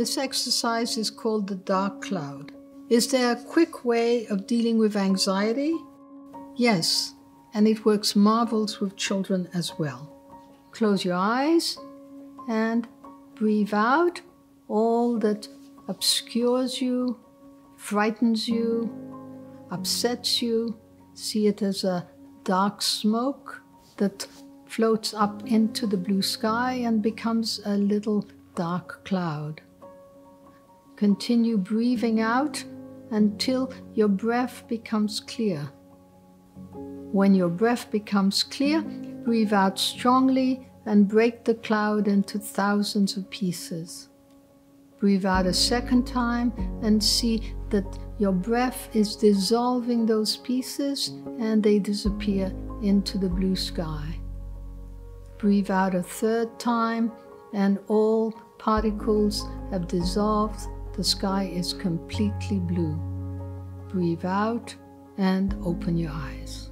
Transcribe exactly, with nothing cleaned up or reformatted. This exercise is called the dark cloud. Is there a quick way of dealing with anxiety? Yes, and it works marvels with children as well. Close your eyes and breathe out all that obscures you, frightens you, upsets you. See it as a dark smoke that floats up into the blue sky and becomes a little dark cloud. Continue breathing out until your breath becomes clear. When your breath becomes clear, breathe out strongly and break the cloud into thousands of pieces. Breathe out a second time and see that your breath is dissolving those pieces and they disappear into the blue sky. Breathe out a third time and all particles have dissolved. The sky is completely blue. Breathe out and open your eyes.